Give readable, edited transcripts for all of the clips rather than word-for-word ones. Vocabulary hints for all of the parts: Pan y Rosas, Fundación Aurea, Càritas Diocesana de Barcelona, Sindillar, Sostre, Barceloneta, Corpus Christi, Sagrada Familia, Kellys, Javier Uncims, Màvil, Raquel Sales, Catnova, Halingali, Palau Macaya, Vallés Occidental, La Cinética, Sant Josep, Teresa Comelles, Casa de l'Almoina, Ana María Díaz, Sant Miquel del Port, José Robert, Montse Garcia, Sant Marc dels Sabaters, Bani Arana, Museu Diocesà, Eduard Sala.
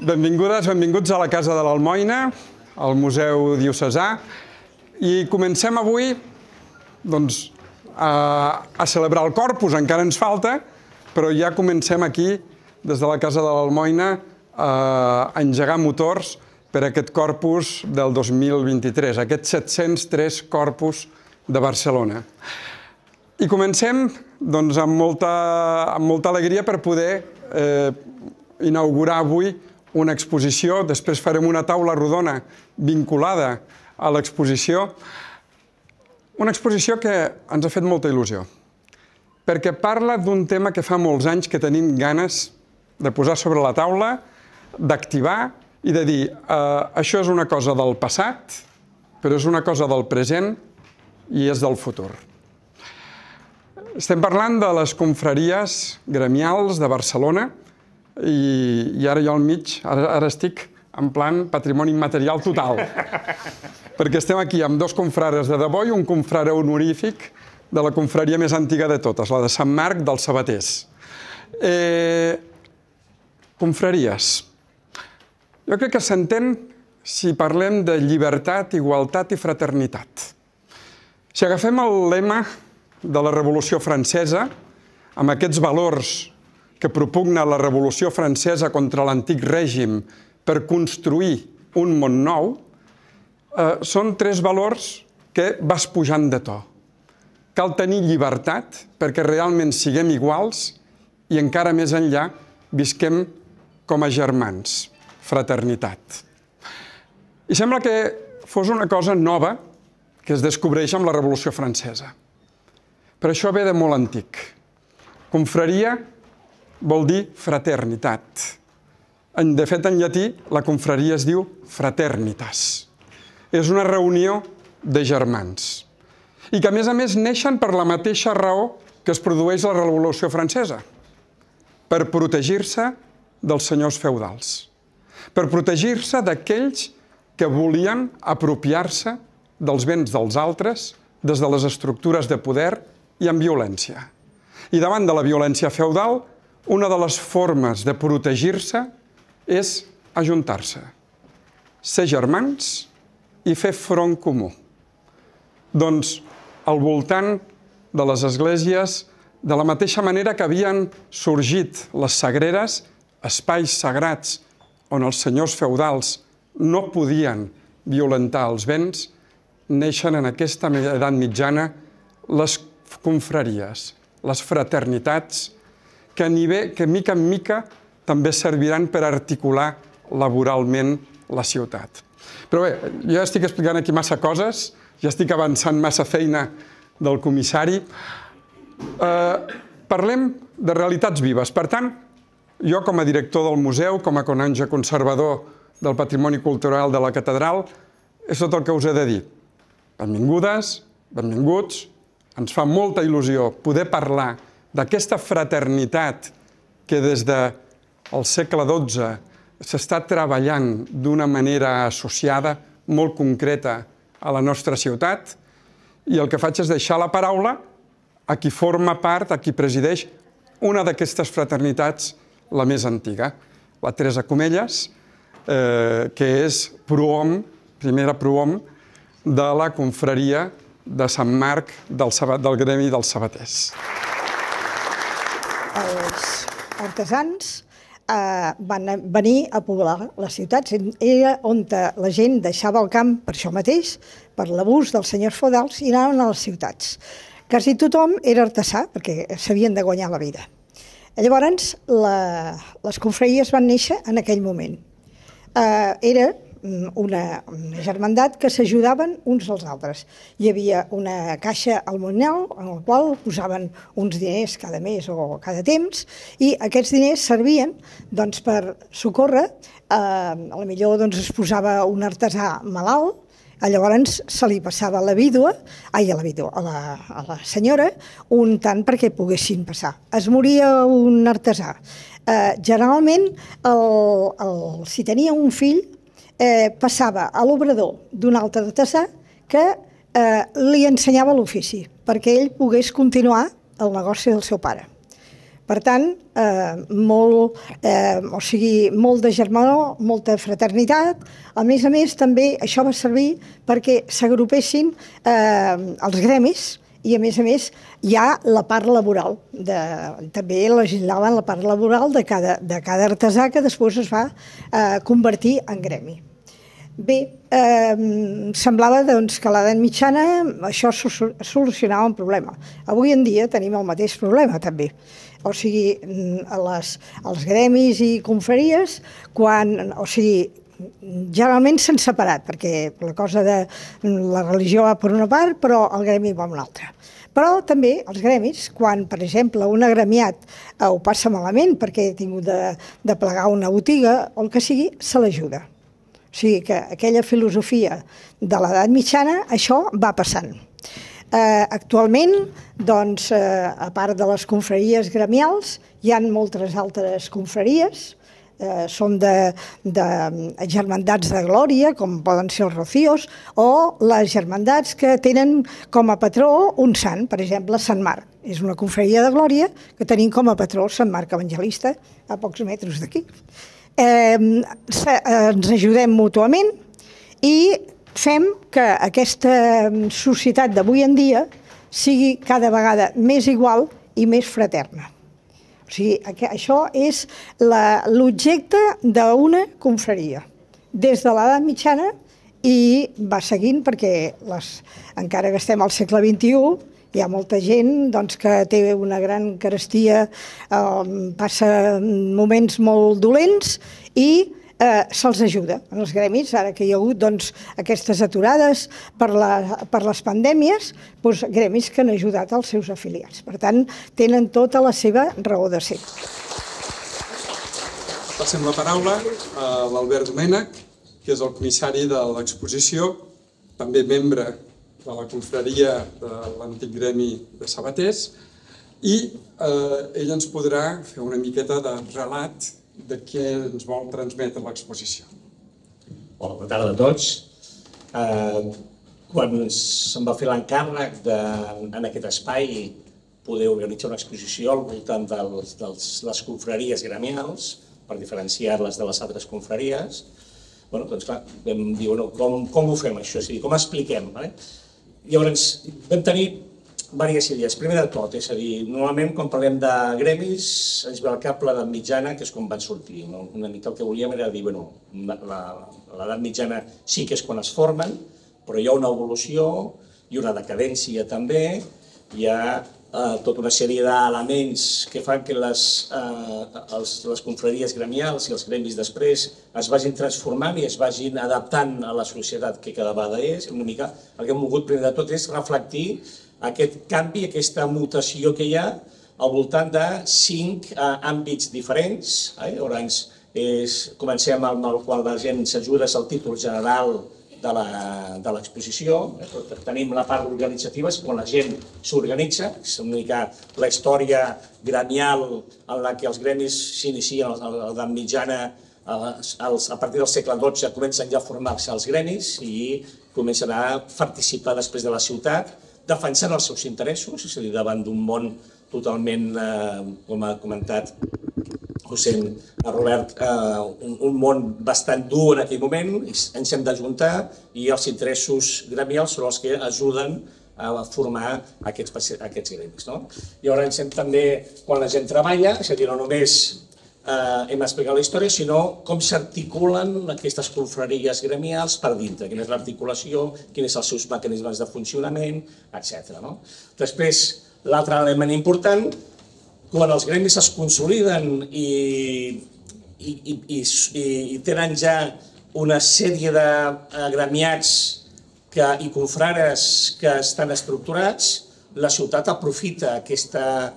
Benvingudes, benvinguts a la Casa de l'Almoina, al Museu Diocesà, i comencem avui a celebrar el Corpus, encara ens falta, però ja comencem aquí, des de la Casa de l'Almoina, a engegar motors per aquest Corpus del 2023, aquest 703 Corpus de Barcelona. I comencem amb molta alegria per poder inaugurar avui una exposició, després farem una taula rodona vinculada a l'exposició, una exposició que ens ha fet molta il·lusió, perquè parla d'un tema que fa molts anys que tenim ganes de posar sobre la taula, d'activar i de dir això és una cosa del passat, però és una cosa del present i és del futur. Estem parlant de les confraries gremials de Barcelona, i ara jo al mig, ara estic en plan patrimoni immaterial total, perquè estem aquí amb dos confrares de debò i un confrare honorífic de la confraria més antiga de totes, la de Sant Marc dels Sabaters. Confraries. Jo crec que s'entén si parlem de llibertat, igualtat i fraternitat. Si agafem el lema de la Revolució Francesa, amb aquests valors que propugna la Revolució Francesa contra l'antic règim per construir un món nou, són tres valors que vas pujant de to. Cal tenir llibertat perquè realment siguem iguals i encara més enllà visquem com a germans, fraternitat. I sembla que fos una cosa nova que es descobreix amb la Revolució Francesa. Però això ve de molt antic. Confraria vol dir fraternitat. De fet, en llatí, la confraria es diu fraternitas. És una reunió de germans. I que, a més, neixen per la mateixa raó que es produeix la Revolució Francesa. Per protegir-se dels senyors feudals. Per protegir-se d'aquells que volien apropiar-se dels béns dels altres des de les estructures de poder i amb violència. I davant de la violència feudal, una de les formes de protegir-se és ajuntar-se, ser germans i fer front comú. Doncs, al voltant de les esglésies, de la mateixa manera que havien sorgit les sagreres, espais sagrats on els senyors feudals no podien violentar els béns, neixen en aquesta edat mitjana les confraries, les fraternitats, que mica en mica també serviran per articular laboralment la ciutat. Però bé, jo estic explicant aquí massa coses, ja estic avançant massa feina del comissari. Parlem de realitats vives. Per tant, jo com a director del museu, com a cononge conservador del patrimoni cultural de la catedral, és tot el que us he de dir. Benvingudes, benvinguts, ens fa molta il·lusió poder parlar d'aquesta fraternitat que des del segle XII s'està treballant d'una manera associada, molt concreta, a la nostra ciutat, i el que faig és deixar la paraula a qui forma part, a qui presideix una d'aquestes fraternitats, la més antiga, la Teresa Comelles, que és primera prohom de la confraria de Sant Marc del gremi dels Sabaters. Els artesans van venir a poblar les ciutats. Era on la gent deixava el camp per això mateix, per l'abús dels senyors feudals, i anaven a les ciutats. Quasi tothom era artesà, perquè s'havien de guanyar la vida. Llavors, les confraries van néixer en aquell moment. Era una germandat que s'ajudaven uns als altres. Hi havia una caixa almonial en la qual posaven uns diners cada mes o cada temps, i aquests diners servien per socórrer. Potser es posava un artesà malalt, llavors se li passava a la vídua, a la senyora, un tant perquè poguessin passar. Es moria un artesà. Generalment, si tenia un fill, passava a l'obrador d'un altre artesà que li ensenyava l'ofici perquè ell pogués continuar el negoci del seu pare. Per tant, molt de germanor, molta fraternitat. A més, també això va servir perquè s'agrupessin els gremis i, a més, hi ha la part laboral. També legislaven la part laboral de cada artesà que després es va convertir en gremi. Bé, semblava que a l'edat mitjana això solucionava un problema. Avui en dia tenim el mateix problema, també. O sigui, els gremis i confraries, generalment s'han separat, perquè la cosa de la religió va per una part, però el gremi va per una altra. Però també els gremis, quan, per exemple, un agremiat ho passa malament perquè ha tingut de plegar una botiga, o el que sigui, se l'ajuda. O sigui que aquella filosofia de l'edat mitjana, això va passant. Actualment, doncs, a part de les confraries gremials, hi ha moltes altres confraries, són de germandats de glòria, com poden ser els rocíos, o les germandats que tenen com a patró un sant, per exemple, Sant Marc. És una confraria de glòria que tenim com a patró Sant Marc Evangelista, a pocs metres d'aquí. Ens ajudem mútuament i fem que aquesta societat d'avui en dia sigui cada vegada més igual i més fraterna. O sigui, això és l'objecte d'una confraria, des de l'edat mitjana i va seguint, perquè encara que estem al segle XXI, hi ha molta gent que té una gran carestia, passa moments molt dolents i se'ls ajuda. En els gremis, ara que hi ha hagut aquestes aturades per les pandèmies, gremis que han ajudat els seus afiliats. Per tant, tenen tota la seva raó de ser. Passem la paraula a l'Albert Domènech, que és el comissari de l'exposició, també membre de la confraria de l'antic gremi de sabaters, i ell ens podrà fer una miqueta de relat de què ens vol transmetre l'exposició. Hola, bona tarda a tots. Quan se'm va fer l'encàrrec en aquest espai poder organitzar una exposició al voltant de les confraries gremials, per diferenciar-les de les altres confraries, doncs clar, vam dir, com ho fem això? Com expliquem? Llavors, vam tenir diverses idees. Primer de tot, és a dir, normalment quan parlem de gremis ens ve al cap l'edat mitjana, que és quan van sortir. Una mica el que volíem era dir, l'edat mitjana sí que és quan es formen, però hi ha una evolució, hi ha una decadència també, hi ha tota una sèrie d'elements que fan que les confraries gremials i els gremis després es vagin transformant i es vagin adaptant a la societat que cada vegada és. Una mica el que hem volgut primer de tot és reflectir aquest canvi, aquesta mutació que hi ha al voltant de 5 àmbits diferents. Llavors, comencem amb el qual la gent s'ajuda, és el títol general de l'exposició. Tenim la part organitzativa, és quan la gent s'organitza, és una mica la història gremial en la que els gremis s'inicien a l'edat mitjana. A partir del segle XII comencen ja a formar-se els gremis i comencen a participar després de la ciutat, defensant els seus interessos, és a dir, davant d'un món totalment, com ha comentat José Robert, un món bastant dur en aquell moment, ens hem d'ajuntar i els interessos gremials són els que ajuden a formar aquests gremis. Llavors, també, quan la gent treballa, és a dir, no només hem explicat la història, sinó com s'articulen aquestes confraries gremials per dintre, quina és l'articulació, quins són els seus mecanismes de funcionament, etc. Després, l'altre element important, quan els gremis es consoliden i tenen ja una sèrie de gremiats i confrares que estan estructurats, la ciutat aprofita aquesta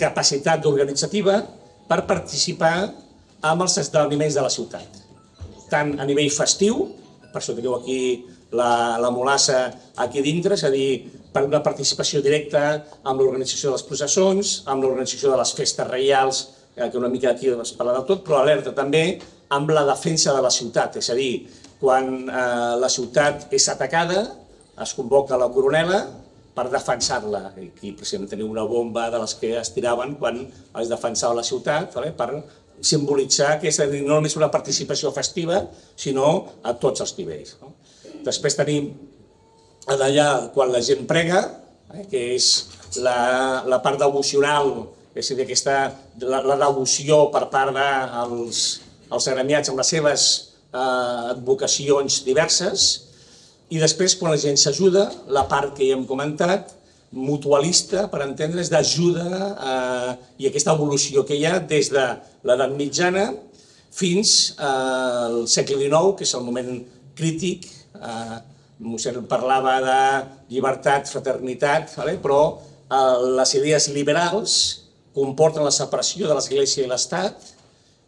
capacitat organitzativa per participar amb els esdeveniments de la ciutat. Tant a nivell festiu, per això teniu aquí la mulassa aquí dintre, és a dir, per una participació directa amb l'organització de les processons, amb l'organització de les festes reials, que una mica aquí es parla de tot, però alerta també amb la defensa de la ciutat, és a dir, quan la ciutat és atacada, es convoca la coronela per defensar-la. Aquí precisament teniu una bomba de les que es tiraven quan es defensava la ciutat, per simbolitzar que no només una participació festiva, sinó a tots els nivells. Després tenim allà quan la gent prega, que és la part devocional, és a dir, la devoció per part dels agremiats amb les seves advocacions diverses, i després, quan la gent s'ajuda, la part que ja hem comentat, mutualista, per entendre's, d'ajuda i aquesta evolució que hi ha des de l'edat mitjana fins al segle XIX, que és el moment crític. Mossèn parlava de llibertat, fraternitat, però les idees liberals comporten la separació de l'Església i l'Estat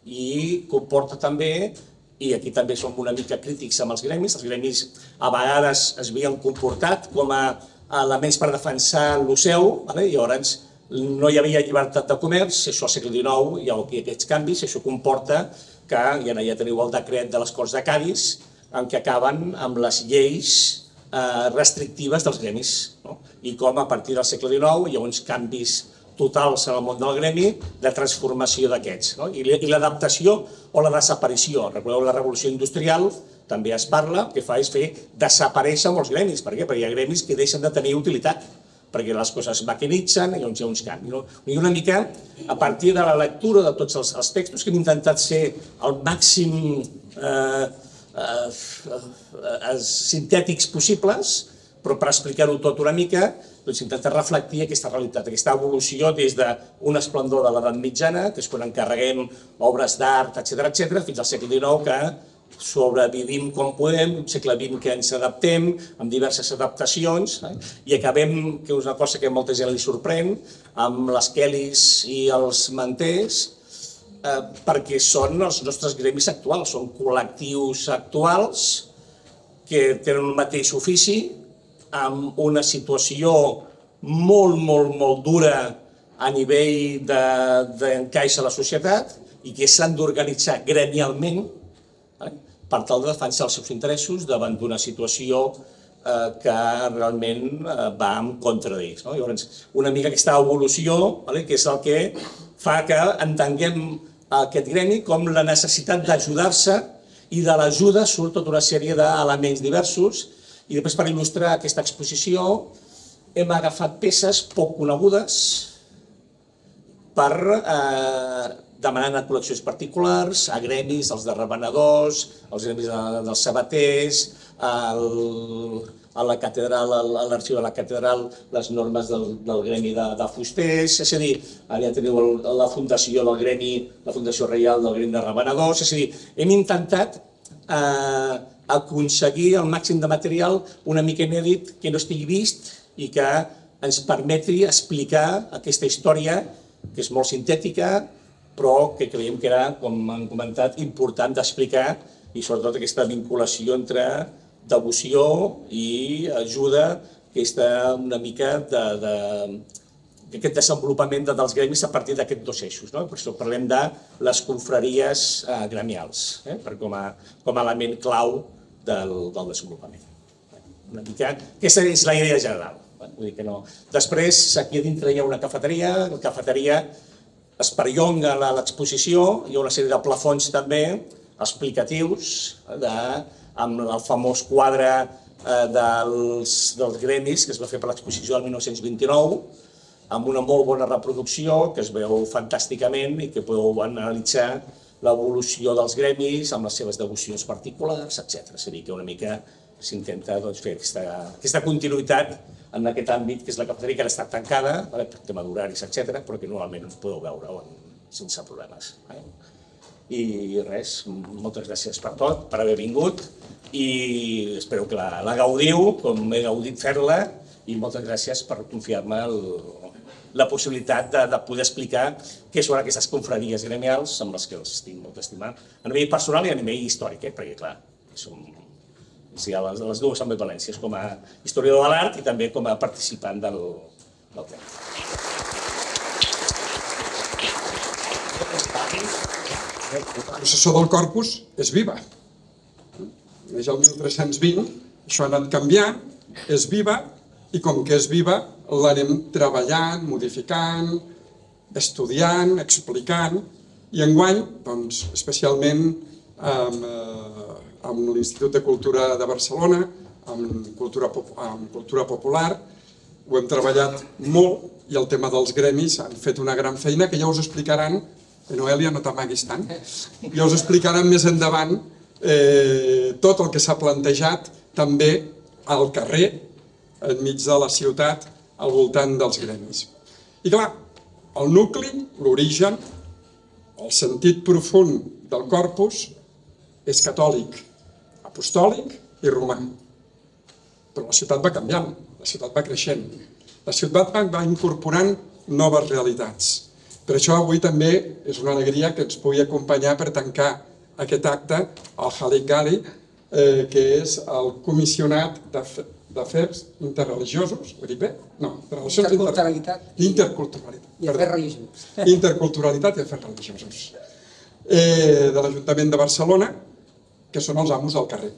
i comporta també, i aquí també som una mica crítics amb els gremis a vegades es havien comportat com a elements per defensar el seu, i llavors no hi havia llibertat de comerç, això al segle XIX hi ha aquests canvis, això comporta que, ja teniu el decret de les Corts de Cadis, en què acaben amb les lleis restrictives dels gremis, i com a partir del segle XIX hi ha uns canvis totals en el món del gremi, de transformació d'aquests. I l'adaptació o la desaparició. Recordeu la revolució industrial, també es parla, que fa és fer desaparèixer molts gremis. Per què? Perquè hi ha gremis que deixen de tenir utilitat, perquè les coses maquinitzen i hi ha uns canvis. I una mica, a partir de la lectura de tots els textos, que hem intentat ser el màxim sintètics possibles, però per explicar-ho tot una mica, intentar reflectir aquesta realitat, aquesta evolució des d'un esplendor de l'edat mitjana, que és quan encarreguem obres d'art, etc., fins al segle XIX, que sobrevivim com podem, un segle XX que ens adaptem, amb diverses adaptacions, i acabem, que és una cosa que a molta gent li sorprèn, amb les Kellys i els manters, perquè són els nostres gremis actuals, són col·lectius actuals que tenen un mateix ofici, amb una situació molt, molt, molt dura a nivell d'encaix a la societat i que s'han d'organitzar gremialment per tal de defensar els seus interessos davant d'una situació que realment va en contra d'ells. Llavors, una mica aquesta evolució, que és el que fa que entenguem aquest gremi com la necessitat d'ajudar-se, i de l'ajuda surt tota una sèrie d'elements diversos. I després, per il·lustrar aquesta exposició, hem agafat peces poc conegudes per demanar a col·leccions particulars, a gremis, els de revenedors, els gremis dels sabaters, a la catedral, a l'arxiu de la catedral, les normes del gremi de fusters, és a dir, allà teniu la fundació del gremi, la fundació reial del gremi de revenedors, és a dir, hem intentat aconseguir el màxim de material una mica inèdit que no estigui vist i que ens permetri explicar aquesta història, que és molt sintètica, però que creiem que era, com han comentat, important d'explicar, i sobretot aquesta vinculació entre devoció i ajuda, que està una mica d'aquest desenvolupament dels gremis a partir d'aquests dos eixos. Per això parlem de les confraries gremials, com a element clau del desenvolupament. Una mica, aquesta és la idea general. Després, aquí dintre hi ha una cafeteria, la cafeteria es perllonga l'exposició, hi ha una sèrie de plafons també, explicatius, amb el famós quadre dels gremis que es va fer per l'exposició del 1929, amb una molt bona reproducció, que es veu fantàsticament i que podeu analitzar l'evolució dels gremis amb les seves devocions particulars, etc. És a dir, que una mica s'intenta fer aquesta continuïtat en aquest àmbit, que és la cafeteria, que ara està tancada, per tema d'horaris, etc., però que normalment us podeu veure sense problemes. I res, moltes gràcies per tot, per haver vingut, i espero que la gaudiu, com he gaudit fer-la, i moltes gràcies per confiar-me la possibilitat de poder explicar què són aquestes confraries gremials, amb les que els estic molt estimat, a nivell personal i a nivell històric, perquè, clar, les dues són molt valències, com a historiador de l'art i també com a participant del temps. La processó del Corpus és viva. És el 1320, això ha anat canviant, és viva, i com que és viva l'anem treballant, modificant, estudiant, explicant, i enguany, doncs, especialment amb l'Institut de Cultura de Barcelona, amb cultura popular, ho hem treballat molt, i el tema dels gremis han fet una gran feina que ja us explicaran, Noelia, no t'amaguis tant, ja us explicaran més endavant tot el que s'ha plantejat també al carrer, enmig de la ciutat, al voltant dels gremis. I clar, el nucli, l'origen, el sentit profund del corpus és catòlic, apostòlic i romà. Però la ciutat va canviant, la ciutat va creixent, la ciutat va incorporant noves realitats. Per això avui també és una alegria que ens pugui acompanyar per tancar aquest acte al Halingali, que és el comissionat d'afers interreligiosos, ho dic bé? No, relacions d'interculturalitat. Interculturalitat. I afers religiosos. Interculturalitat i afers religiosos. De l'Ajuntament de Barcelona, que són els amos del carrer.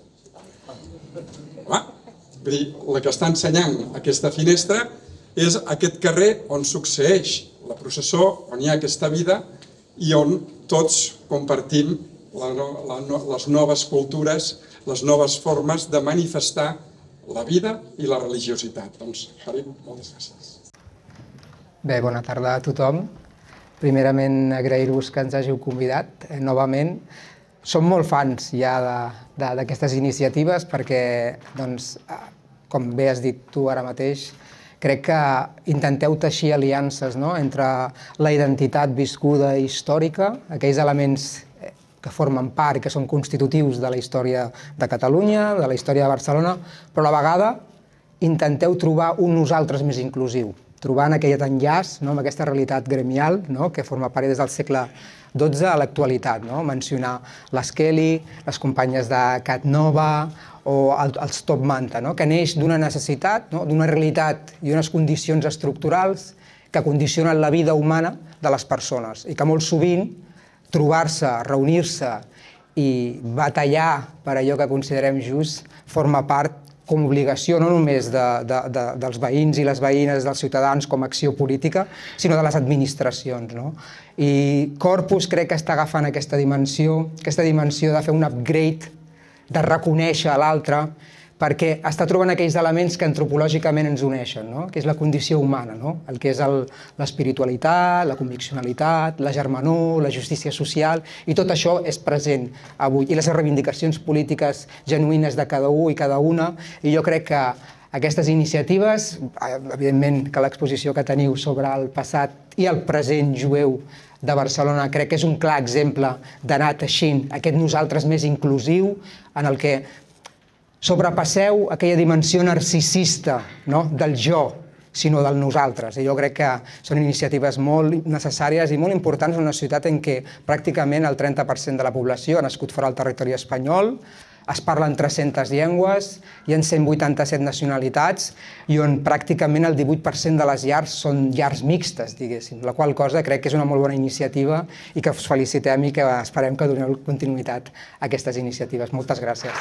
Vull dir, la que està ensenyant aquesta finestra és aquest carrer on succeeix la processó, on hi ha aquesta vida i on tots compartim les noves cultures, les noves formes de manifestar la vida i la religiositat. Doncs, Harim, moltes gràcies. Bé, bona tarda a tothom. Primerament, agrair-vos que ens hàgiu convidat novament. Som molt fans ja d'aquestes iniciatives perquè, doncs, com bé has dit tu ara mateix, crec que intenteu teixir aliances entre la identitat viscuda i històrica, aquells elements que formen part, que són constitutius de la història de Catalunya, de la història de Barcelona, però a la vegada intenteu trobar un nosaltres més inclusiu, trobant aquest enllaç amb aquesta realitat gremial que forma part des del segle XII a l'actualitat. Mencionar les Kellys, les companyes de Catnova o els Top Manta, que neix d'una necessitat, d'una realitat i unes condicions estructurals que condicionen la vida humana de les persones i que molt sovint trobar-se, reunir-se i batallar per allò que considerem just forma part com a obligació no només dels veïns i les veïnes, dels ciutadans com a acció política, sinó de les administracions. I Corpus crec que està agafant aquesta dimensió de fer un upgrade, de reconèixer l'altre, perquè està trobant aquells elements que antropològicament ens uneixen, que és la condició humana, el que és l'espiritualitat, la conviccionalitat, la germanor, la justícia social, i tot això és present avui. I les reivindicacions polítiques genuïnes de cada un i cada una, i jo crec que aquestes iniciatives, evidentment que l'exposició que teniu sobre el passat i el present jueu de Barcelona crec que és un clar exemple d'anar teixint aquest nosaltres més inclusiu en el que sobrepasseu aquella dimensió narcisista del jo, sinó del nosaltres. I jo crec que són iniciatives molt necessàries i molt importants en una ciutat en què pràcticament el 30% de la població ha nascut fora del territori espanyol, es parlen 300 llengües, hi ha 187 nacionalitats i on pràcticament el 18% de les llars són llars mixtes, diguéssim, la qual cosa crec que és una molt bona iniciativa i que us felicitem i que esperem que doneu continuïtat a aquestes iniciatives. Moltes gràcies.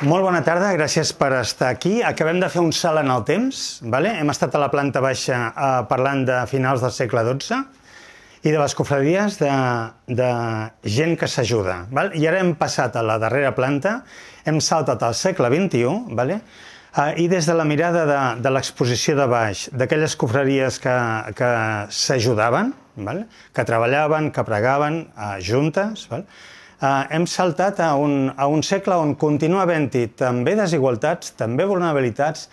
Molt bona tarda, gràcies per estar aquí. Acabem de fer un salt en el temps. Hem estat a la planta baixa parlant de finals del segle XII i de les confraries de gent que s'ajuda. I ara hem passat a la darrera planta, hem saltat al segle XXI i des de la mirada de l'exposició de baix, d'aquelles confraries que s'ajudaven, que treballaven, que pregaven juntes, hem saltat a un segle on continua havent-hi també desigualtats, també vulnerabilitats,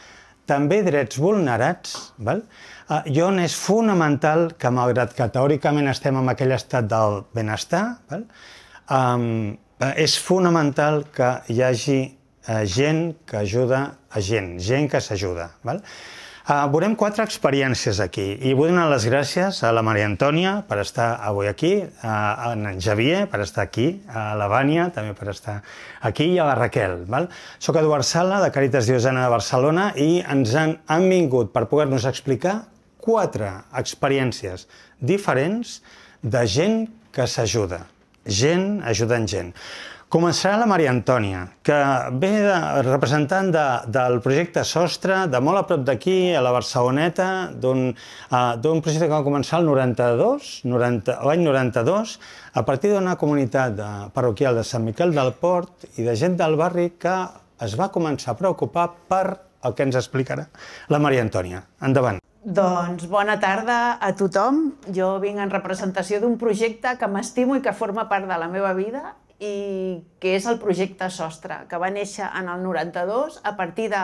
també drets vulnerats, i on és fonamental que, malgrat que teòricament estem en aquell estat del benestar, és fonamental que hi hagi gent que ajuda a gent, gent que s'ajuda. Veurem quatre experiències aquí i vull donar les gràcies a la Maria Antònia per estar avui aquí, a en Javier per estar aquí, a la Vània també per estar aquí i a la Raquel. Soc Eduard Sala de Càritas Diocesana de Barcelona i ens han vingut per poder-nos explicar quatre experiències diferents de gent que s'ajuda. gent ajudant gent. Començarà la Maria Antònia, que ve representant del projecte Sostre, de molt a prop d'aquí, a la Barceloneta, d'un projecte que va començar l'any 92, a partir d'una comunitat parroquial de Sant Miquel del Port i de gent del barri que es va començar a preocupar per el que ens explicarà la Maria Antònia. Endavant. Doncs bona tarda a tothom. Jo vinc en representació d'un projecte que m'estimo i que forma part de la meva vida, i que és el projecte Sostre, que va néixer en el 92 a partir de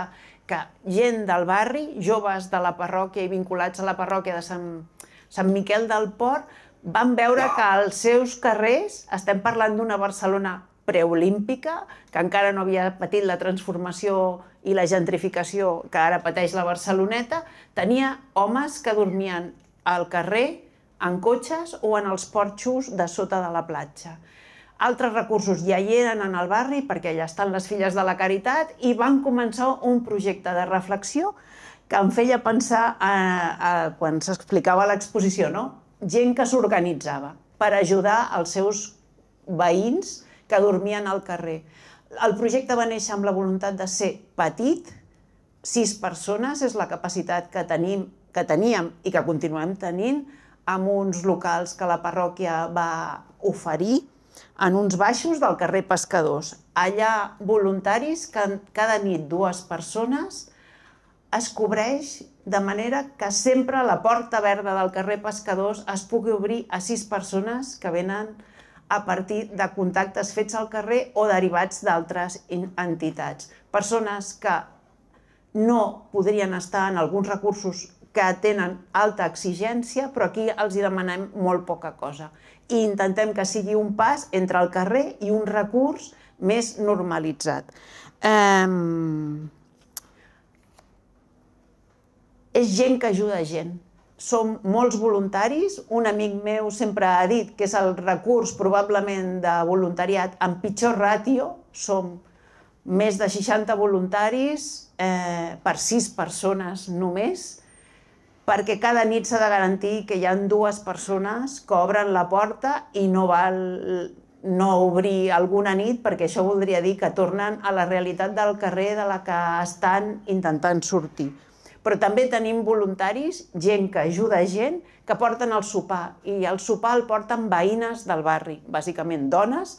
que gent del barri, joves de la parròquia i vinculats a la parròquia de Sant Miquel del Port, van veure que als seus carrers, estem parlant d'una Barcelona preolímpica, que encara no havia patit la transformació i la gentrificació que ara pateix la Barceloneta, tenia homes que dormien al carrer, en cotxes o en els porxos de sota de la platja. Altres recursos ja hi eren en el barri, perquè allà estan les filles de la Caritat, i van començar un projecte de reflexió que em feia pensar quan s'explicava l'exposició, no? Gent que s'organitzava per ajudar els seus veïns que dormien al carrer. El projecte va néixer amb la voluntat de ser petit, 6 persones és la capacitat que teníem i que continuem tenint, amb uns locals que la parròquia va oferir, en uns baixos del carrer Pescadors. Allà, voluntaris, cada nit 2 persones, es cobreix de manera que sempre la porta verda del carrer Pescadors es pugui obrir a 6 persones que venen a partir de contactes fets al carrer o derivats d'altres entitats. Persones que no podrien estar en alguns recursos que tenen alta exigència, però aquí els hi demanem molt poca cosa. I intentem que sigui un pas entre el carrer i un recurs més normalitzat. És gent que ajuda gent. Som molts voluntaris. Un amic meu sempre ha dit que és el recurs probablement de voluntariat amb pitjor ràtio. Som més de 60 voluntaris per 6 persones només, perquè cada nit s'ha de garantir que hi ha 2 persones que obren la porta i no val no obrir alguna nit, perquè això voldria dir que tornen a la realitat del carrer de la que estan intentant sortir. Però també tenim voluntaris, gent que ajuda gent, que porten el sopar, i el sopar el porten veïnes del barri, bàsicament dones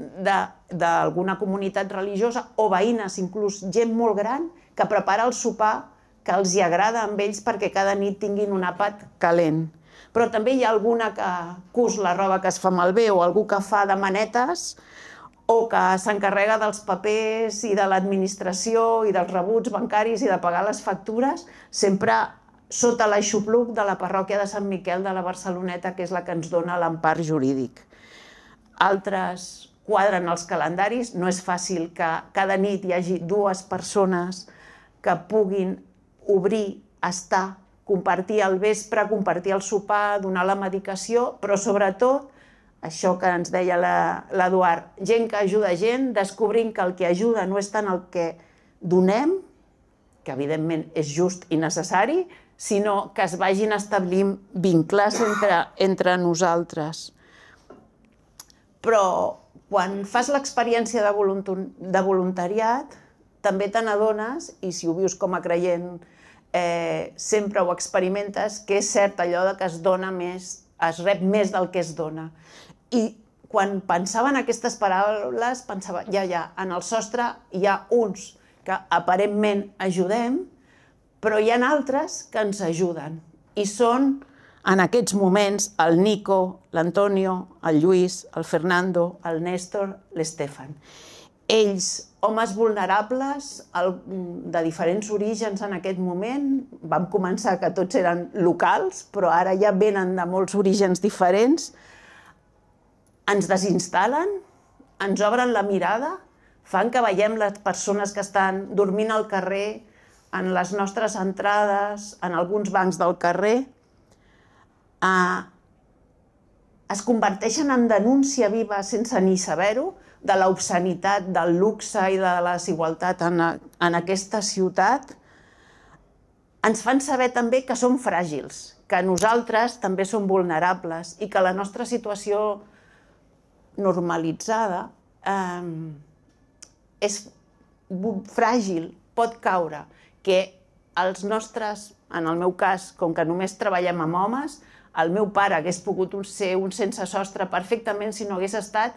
d'alguna comunitat religiosa o veïnes, inclús gent molt gran, que prepara el sopar que els hi agrada a ells perquè cada nit tinguin un àpat calent. Però també hi ha alguna que cus la roba que es fa malbé o algú que fa de manetes o que s'encarrega dels papers i de l'administració i dels rebuts bancaris i de pagar les factures, sempre sota l'aixopluc de la parròquia de Sant Miquel de la Barceloneta, que és la que ens dona l'empart jurídic. Altres quadren els calendaris. No és fàcil que cada nit hi hagi 2 persones que puguin obrir, estar, compartir el vespre, compartir el sopar, donar la medicació, però sobretot, això que ens deia l'Eduard, gent que ajuda gent, descobrint que el que ajuda no és tant el que donem, que evidentment és just i necessari, sinó que es vagin establint vincles entre nosaltres. Però quan fas l'experiència de voluntariat, també te n'adones, i si ho vius com a creient sempre ho experimentes, que és cert allò que es dona més, es rep més del que es dona. I quan pensava en aquestes paraules, pensava, en el Sostre hi ha uns que aparentment ajudem, però hi ha altres que ens ajuden. I són, en aquests moments, el Nico, l'Antonio, el Lluís, el Fernando, el Néstor, l'Estefan. Ells, homes vulnerables, de diferents orígens en aquest moment. Vam començar que tots eren locals, però ara ja venen de molts orígens diferents. Ens desinstal·len, ens obren la mirada, fan que veiem les persones que estan dormint al carrer, en les nostres entrades, en alguns bancs del carrer. Es converteixen en denúncia viva, sense ni saber-ho, de l'obscenitat, del luxe i de la desigualtat en aquesta ciutat. Ens fan saber també que som fràgils, que nosaltres també som vulnerables i que la nostra situació normalitzada, és fràgil, pot caure, que els nostres, en el meu cas, com que només treballem amb homes, el meu pare hagués pogut ser un sense sostre perfectament si no hagués estat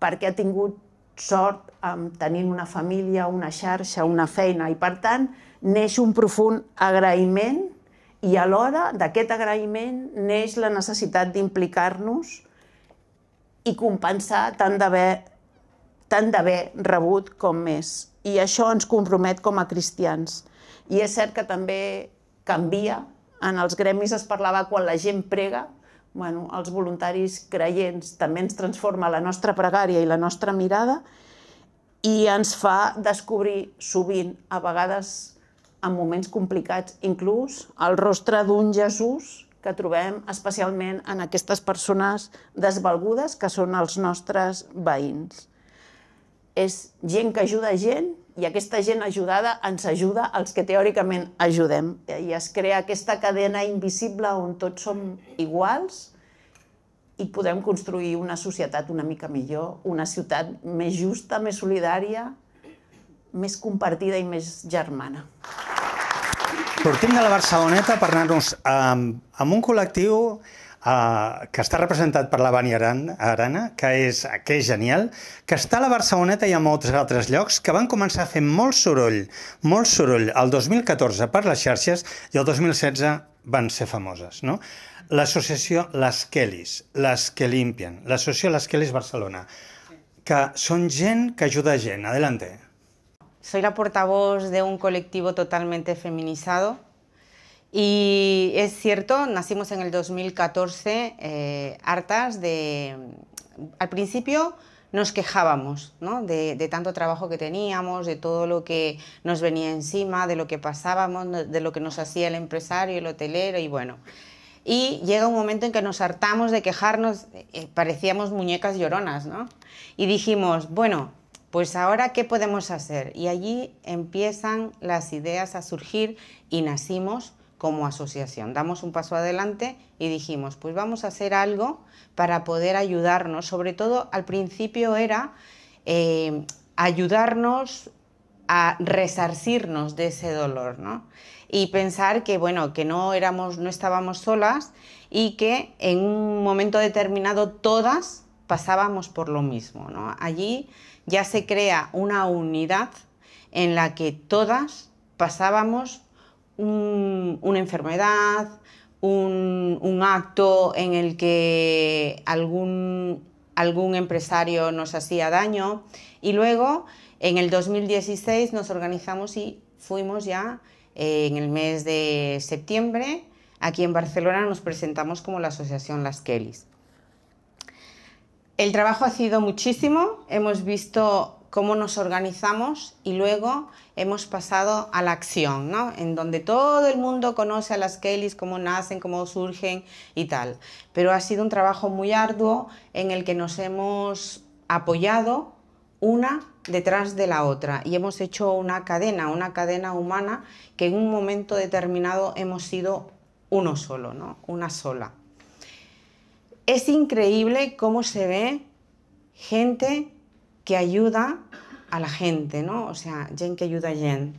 perquè ha tingut sort amb tenint una família, una xarxa, una feina. I per tant, neix un profund agraïment i alhora d'aquest agraïment neix la necessitat d'implicar-nos i compensar tant d'haver rebut com més. I això ens compromet com a cristians. I és cert que també canvia. En els gremis es parlava quan la gent prega, els voluntaris creients també ens transforma la nostra pregària i la nostra mirada i ens fa descobrir sovint, a vegades en moments complicats, inclús el rostre d'un Jesús que trobem especialment en aquestes persones desvalgudes que són els nostres veïns. És gent que ajuda gent i aquesta gent ajudada ens ajuda als que teòricament ajudem. I es crea aquesta cadena invisible on tots som iguals i podem construir una societat una mica millor, una ciutat més justa, més solidària, més compartida i més germana. Sortim de la Barceloneta per anar-nos amb un col·lectiu que està representat per la Bani Arana, que és genial, que està a la Barceloneta i a molts altres llocs, que van començar a fer molt soroll el 2014 per les xarxes i el 2016 van ser famoses. L'associació Les Kellys, les que limpien, l'associació Les Kellys Barcelona, que són gent que ajuda gent. Adelante. Soy la portavoz de un colectivo totalmente feminizado y es cierto, nacimos en el 2014 hartas de... Al principio nos quejábamos, ¿no? de tanto trabajo que teníamos, de todo lo que nos venía encima, de lo que pasábamos, de lo que nos hacía el empresario, el hotelero y bueno. Y llega un momento en que nos hartamos de quejarnos, parecíamos muñecas lloronas, ¿no? Y dijimos, bueno, pues ahora, ¿qué podemos hacer? Y allí empiezan las ideas a surgir y nacimos como asociación. Damos un paso adelante y dijimos, pues vamos a hacer algo para poder ayudarnos. Sobre todo, al principio era ayudarnos a resarcirnos de ese dolor, ¿no? Y pensar que, bueno, que no estábamos solas y que en un momento determinado todas pasábamos por lo mismo, ¿no? Allí ya se crea una unidad en la que todas pasábamos una enfermedad, un acto en el que algún empresario nos hacía daño y luego en el 2016 nos organizamos y fuimos ya en el mes de septiembre, aquí en Barcelona nos presentamos como la asociación Las Kellys. El trabajo ha sido muchísimo, hemos visto cómo nos organizamos y luego hemos pasado a la acción, ¿no? En donde todo el mundo conoce a las Kellys, cómo nacen, cómo surgen y tal. Pero ha sido un trabajo muy arduo en el que nos hemos apoyado una detrás de la otra y hemos hecho una cadena humana que en un momento determinado hemos sido uno solo, ¿no? Una sola. Es increíble cómo se ve gente que ayuda a la gente, ¿no? O sea, gente que ayuda a gente.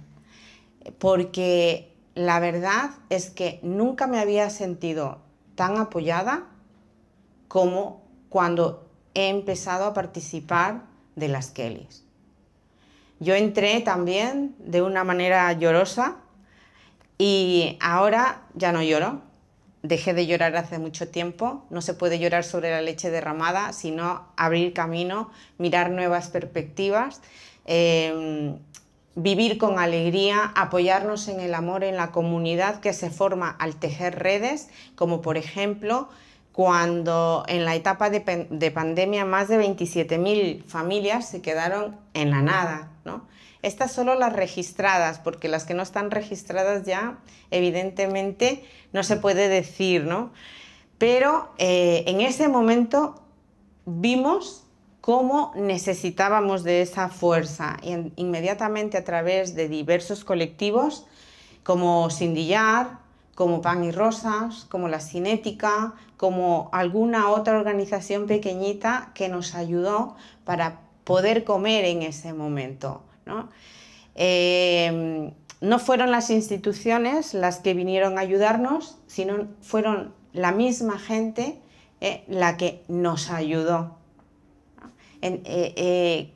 Porque la verdad es que nunca me había sentido tan apoyada como cuando he empezado a participar de las Kellys. Yo entré también de una manera llorosa y ahora ya no lloro. Dejé de llorar hace mucho tiempo, no se puede llorar sobre la leche derramada, sino abrir camino, mirar nuevas perspectivas, vivir con alegría, apoyarnos en el amor, en la comunidad que se forma al tejer redes, como por ejemplo cuando en la etapa de pandemia más de 27.000 familias se quedaron en la nada, ¿no? Estas solo las registradas, porque las que no están registradas ya, evidentemente, no se puede decir, ¿no? Pero en ese momento vimos cómo necesitábamos de esa fuerza. Y inmediatamente a través de diversos colectivos, como Sindillar, como Pan y Rosas, como La Cinética, como alguna otra organización pequeñita que nos ayudó para poder comer en ese momento, ¿no? No fueron las instituciones las que vinieron a ayudarnos, sino fueron la misma gente la que nos ayudó.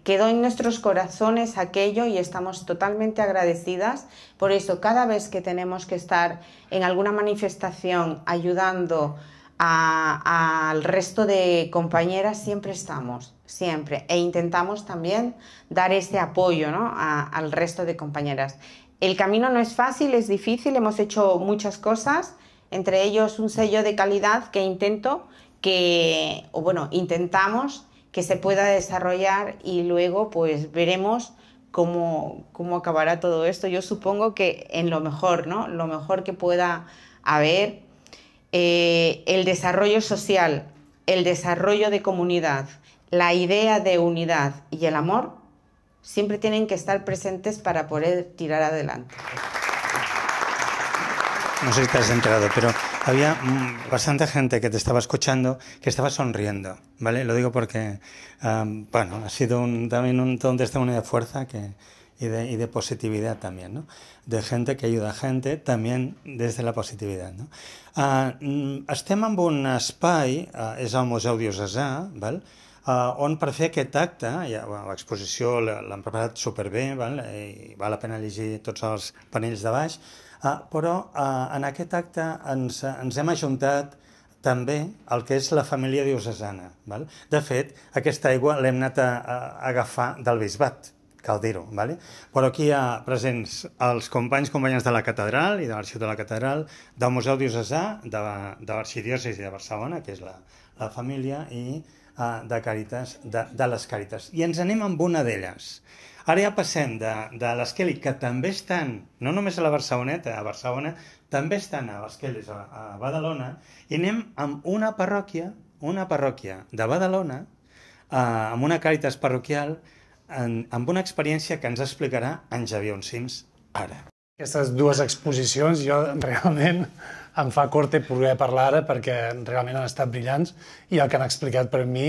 Quedó en nuestros corazones aquello y estamos totalmente agradecidas. Por eso, cada vez que tenemos que estar en alguna manifestación ayudando al resto de compañeras, siempre estamos, siempre, e intentamos también dar ese apoyo, ¿no?, al resto de compañeras. El camino no es fácil, es difícil, hemos hecho muchas cosas, entre ellos un sello de calidad que intentamos que se pueda desarrollar, y luego pues veremos cómo acabará todo esto. Yo supongo que en lo mejor, ¿no?, lo mejor que pueda haber, el desarrollo social, el desarrollo de comunidad, la idea de unidad y el amor siempre tienen que estar presentes para poder tirar adelante. No sé si te has enterado, pero había bastante gente que te estaba escuchando, que estaba sonriendo, ¿vale? Lo digo porque, bueno, ha sido también un testimonio de fuerza y de positividad también, ¿no? De gente que ayuda a gente, también desde la positivitat, no? Estem en un espai, és el Museu Diocesà, val? On per fer aquest acte, l'exposició l'han preparat superbé, val? I val la pena llegir tots els panells de baix, però en aquest acte ens hem ajuntat també el que és la família diocesana, val? De fet, aquesta aigua l'hem anat a agafar del bisbat, cal dir-ho, però aquí hi ha presents els companyes de la catedral i de l'arxiu de la catedral, del Museu Diocesà, de l'Arxidiòcesi de Barcelona, que és la família, i de les Càritas. I ens anem amb una d'elles. Ara ja passem de les Kellys, que també estan, no només a la Barceloneta, a Barcelona, també estan a les Kellys a Badalona, i anem amb una parròquia de Badalona, amb una Càritas parroquial, amb una experiència que ens explicarà en Javier Uncims ara. Aquestes dues exposicions jo realment em fa cort poder parlar ara perquè realment han estat brillants, i el que han explicat per mi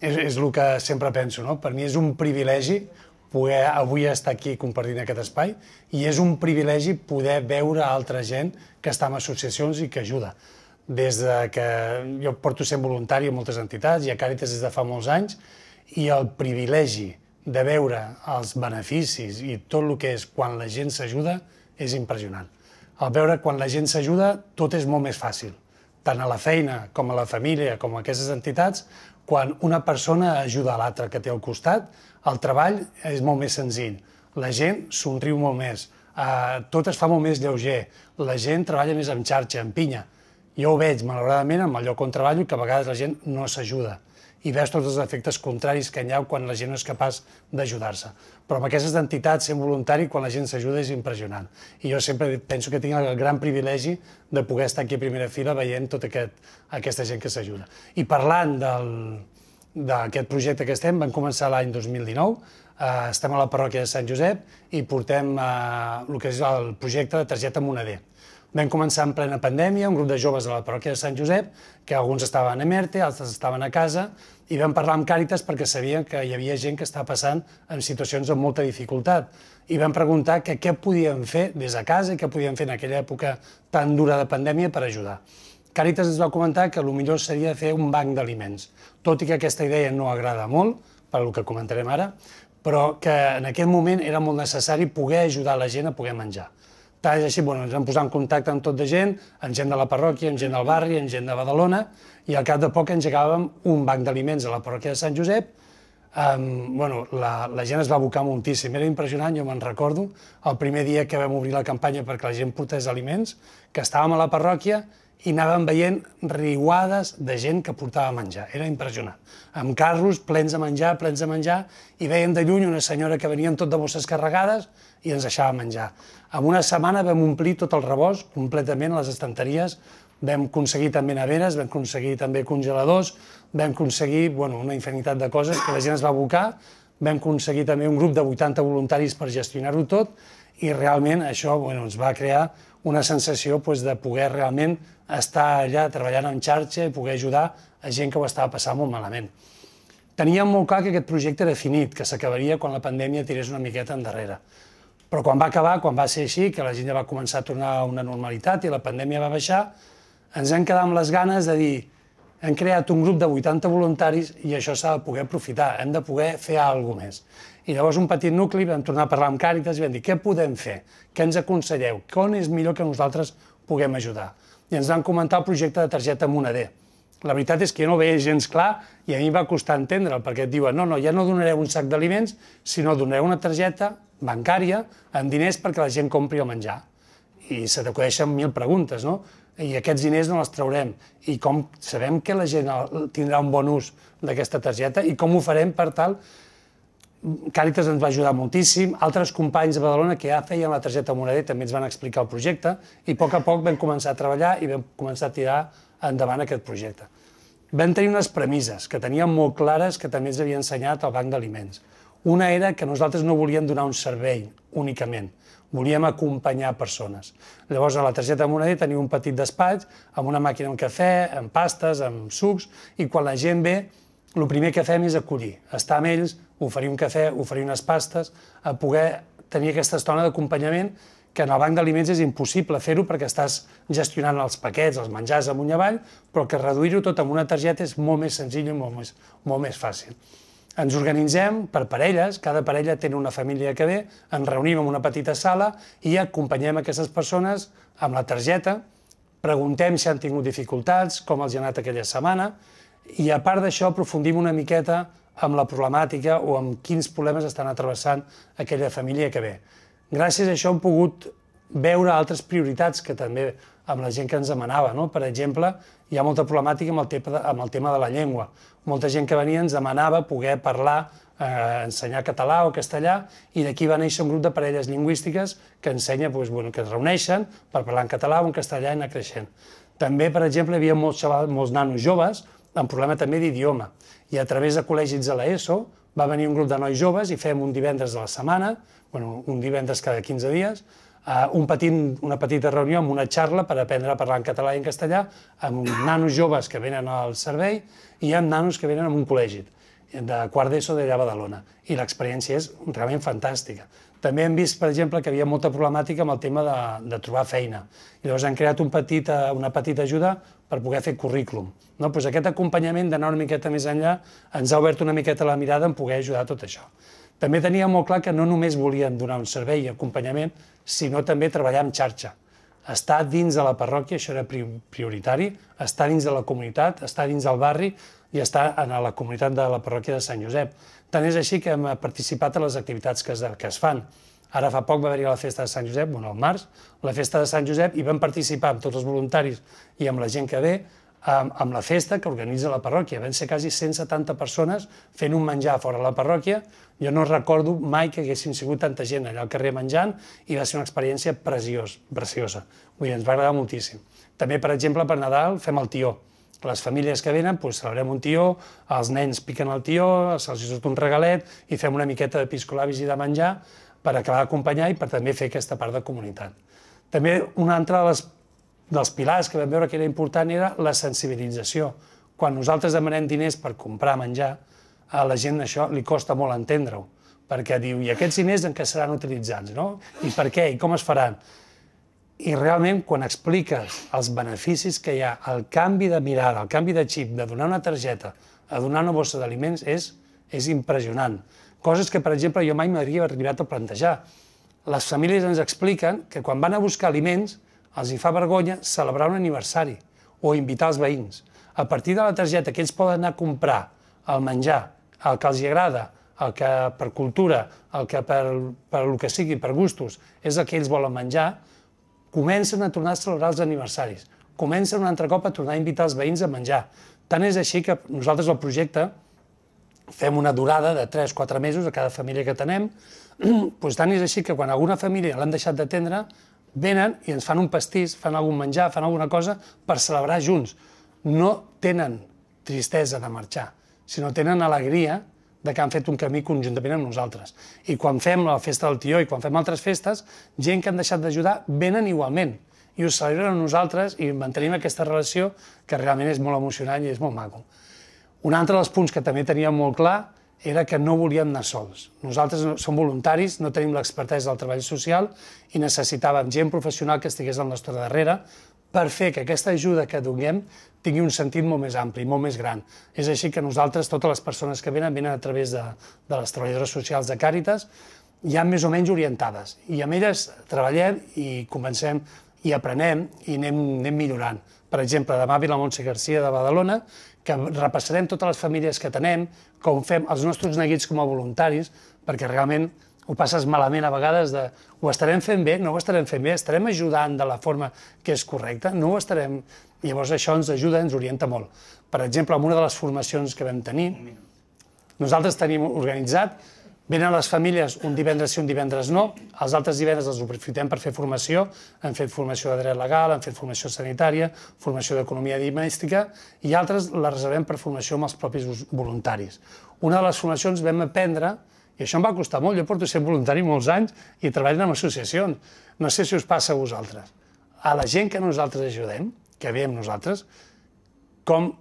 és el que sempre penso, no? Per mi és un privilegi poder avui estar aquí compartint aquest espai, i és un privilegi poder veure altra gent que està en associacions i que ajuda. Des que jo porto sent voluntari a moltes entitats i a Càritas des de fa molts anys, i el privilegi de veure els beneficis i tot el que és quan la gent s'ajuda és impressionant. Al veure quan la gent s'ajuda tot és molt més fàcil, tant a la feina com a la família com a aquestes entitats. Quan una persona ajuda a l'altra que té al costat, el treball és molt més senzill, la gent somriu molt més, tot es fa molt més lleuger, la gent treballa més en xarxa, en pinya. Jo ho veig, malauradament, en el lloc on treballo, que a vegades la gent no s'ajuda, i veus tots els efectes contraris que hi ha quan la gent no és capaç d'ajudar-se. Però amb aquestes entitats, sent voluntari, quan la gent s'ajuda és impressionant. I jo sempre penso que tinc el gran privilegi de poder estar aquí a primera fila veient tota aquesta gent que s'ajuda. I parlant d'aquest projecte que estem, vam començar l'any 2019, estem a la parròquia de Sant Josep i portem el que és el projecte de targeta moneder. Vam començar en plena pandèmia, un grup de joves de la parròquia de Sant Josep, que alguns estaven a ERTE, altres estaven a casa, i vam parlar amb Càritas perquè sabien que hi havia gent que estava passant en situacions amb molta dificultat. I vam preguntar que què podíem fer des de casa i què podíem fer en aquella època tan dura de pandèmia per ajudar. Càritas ens va comentar que el millor seria fer un banc d'aliments, tot i que aquesta idea no agrada molt, pel que comentarem ara, però que en aquell moment era molt necessari poder ajudar la gent a poder menjar. Tant és així, ens vam posar en contacte amb tot de gent, amb gent de la parròquia, amb gent del barri, amb gent de Badalona, i al cap de poc engegàvem un banc d'aliments a la parròquia de Sant Josep. La gent es va abocar moltíssim, era impressionant, jo me'n recordo, el primer dia que vam obrir la campanya perquè la gent portés aliments, que estàvem a la parròquia i anàvem veient riuades de gent que portava menjar, era impressionant. Amb carros plens de menjar, i veiem de lluny una senyora que venia amb tot de bosses carregades i ens deixava menjar. En una setmana vam omplir tot el rebost completament a les estanteries, vam aconseguir també neveres, vam aconseguir també congeladors, vam aconseguir una infinitat de coses que la gent es va abocar, vam aconseguir també un grup de 80 voluntaris per gestionar-ho tot, i realment això ens va crear una sensació de poder realment estar allà treballant en xarxa i poder ajudar a gent que ho estava passant molt malament. Teníem molt clar que aquest projecte era finit, que s'acabaria quan la pandèmia tirés una miqueta endarrere. Però quan va acabar, quan va ser així, que la gent ja va començar a tornar a una normalitat i la pandèmia va baixar, ens hem quedat amb les ganes de dir hem creat un grup de 80 voluntaris i això s'ha de poder aprofitar, hem de poder fer alguna cosa més. I llavors un petit nucli vam tornar a parlar amb Càritas i vam dir què podem fer, què ens aconselleu, on és millor que nosaltres puguem ajudar. I ens van comentar el projecte de targeta moneder. La veritat és que jo no ho veia gens clar i a mi em va costar entendre'l, perquè et diuen no, ja no donareu un sac d'aliments, sinó donareu una targeta bancària amb diners perquè la gent compri el menjar. I se t'acudeixen mil preguntes, no? I aquests diners no els traurem. I com sabem que la gent tindrà un bon ús d'aquesta targeta i com ho farem per tal? Càritas ens va ajudar moltíssim, altres companys de Badalona que ja feien la targeta moneder també ens van explicar el projecte i a poc vam començar a treballar i vam començar a tirar endavant aquest projecte. Vam tenir unes premisses que teníem molt clares que també ens havia ensenyat el Banc d'Aliments. Una era que nosaltres no volíem donar un servei únicament, volíem acompanyar persones. Llavors, a la targeta moneder tenia un petit despatx amb una màquina amb cafè, amb pastes, amb sucs, i quan la gent ve, el primer que fem és acollir, estar amb ells, oferir un cafè, oferir unes pastes, a poder tenir aquesta estona d'acompanyament que en el Banc d'Aliments és impossible fer-ho perquè estàs gestionant els paquets, els menjars amunt i avall, però que reduir-ho tot amb una targeta és molt més senzill i molt més fàcil. Ens organitzem per parelles, cada parella té una família que ve, ens reunim en una petita sala i acompanyem aquestes persones amb la targeta, preguntem si han tingut dificultats, com els ha anat aquella setmana, i a part d'això aprofundim una miqueta amb la problemàtica o amb quins problemes estan atrevessant aquella família que ve. Gràcies a això hem pogut veure altres prioritats que també amb la gent que ens demanava. Per exemple, hi ha molta problemàtica amb el tema de la llengua. Molta gent que venia ens demanava poder parlar, ensenyar català o castellà, i d'aquí va néixer un grup de parelles lingüístiques que ensenya, que es reuneixen per parlar en català o en castellà i anar creixent. També, per exemple, hi havia molts nanos joves amb problema també d'idioma. I a través de col·legis de l'ESO va venir un grup de nois joves i fem un divendres a la setmana, un divendres cada 15 dies, una petita reunió amb una xarra per aprendre a parlar en català i en castellà amb nanos joves que venen al servei i amb nanos que venen a un col·legi de quart d'ESO d'allà a Badalona. I l'experiència és realment fantàstica. També hem vist, per exemple, que hi havia molta problemàtica amb el tema de trobar feina. Llavors han creat una petita ajuda per poder fer currículum. Aquest acompanyament d'anar una miqueta més enllà ens ha obert una miqueta la mirada en poder ajudar tot això. També teníem molt clar que no només volíem donar un servei i acompanyament, sinó també treballar en xarxa. Estar dins de la parròquia, això era prioritari, estar dins de la comunitat, estar dins del barri i estar a la comunitat de la parròquia de Sant Josep. Tant és així que hem participat a les activitats que es fan. Ara fa poc va haver-hi la festa de Sant Josep, al març, la festa de Sant Josep, i vam participar amb tots els voluntaris i amb la gent que ve, amb la festa que organitza la parròquia. Van ser quasi 170 persones fent un menjar fora de la parròquia. Jo no recordo mai que haguessin sigut tanta gent allà al carrer menjant i va ser una experiència preciosa. Ens va agradar moltíssim. També, per exemple, per Nadal fem el tió. Les famílies que venen celebrem un tió, els nens piquen el tió, se'ls surt un regalet i fem una miqueta de piscolabis i de menjar per acabar d'acompanyar i per també fer aquesta part de comunitat. També una altra dels pilars que vam veure que era important era la sensibilització. Quan nosaltres demanem diners per comprar menjar, a la gent això li costa molt entendre-ho, perquè diu, i aquests diners en què seran utilitzats, no? I per què? I com es faran? I realment, quan expliques els beneficis que hi ha, el canvi de mirada, el canvi de xip, de donar una targeta a donar una bossa d'aliments, és impressionant. Coses que, per exemple, jo mai m'havia arribat a plantejar. Les famílies ens expliquen que quan van a buscar aliments els hi fa vergonya celebrar un aniversari o invitar els veïns. A partir de la targeta que ells poden anar a comprar el menjar, el que els agrada, el que per cultura, el que per el que sigui, per gustos, és el que ells volen menjar, comencen a tornar a celebrar els aniversaris, comencen un altre cop a tornar a invitar els veïns a menjar. Tant és així que nosaltres al projecte fem una durada de 3-4 mesos a cada família que tenem, tant és així que quan alguna família l'han deixat d'atendre, venen i ens fan un pastís, fan algun menjar, fan alguna cosa per celebrar junts. No tenen tristesa de marxar, sinó tenen alegria que han fet un camí conjuntament amb nosaltres. I quan fem la festa del tió i quan fem altres festes, gent que han deixat d'ajudar venen igualment i ho celebren amb nosaltres i mantenim aquesta relació que realment és molt emocionant i és molt maco. Un altre dels punts que també teníem molt clar era que no volíem anar sols. Nosaltres som voluntaris, no tenim l'expertesa del treball social i necessitàvem gent professional que estigués al nostre darrere per fer que aquesta ajuda que donem tingui un sentit molt més ampli, molt més gran. És així que nosaltres, totes les persones que venen, venen a través de les treballadores socials de Càritas, ja més o menys orientades. I amb elles treballem i comencem i aprenem i anem millorant. Per exemple, de Màvil a Montse Garcia de Badalona, que repassarem totes les famílies que tenem, com fem els nostres neguits com a voluntaris, perquè realment ho passes malament a vegades de ho estarem fent bé, no ho estarem fent bé, estarem ajudant de la forma que és correcta, no ho estarem... Llavors això ens ajuda, ens orienta molt. Per exemple, en una de les formacions que vam tenir, nosaltres tenim organitzat, venen les famílies un divendres sí, un divendres no, els altres divendres els aprofitem per fer formació, hem fet formació de dret legal, hem fet formació sanitària, formació d'economia domèstica, i altres les reservem per formació amb els propis voluntaris. Una de les formacions vam aprendre, i això em va costar molt, jo porto sent voluntari molts anys i treballant amb associacions, no sé si us passa a vosaltres, a la gent que nosaltres ajudem, que veiem nosaltres, com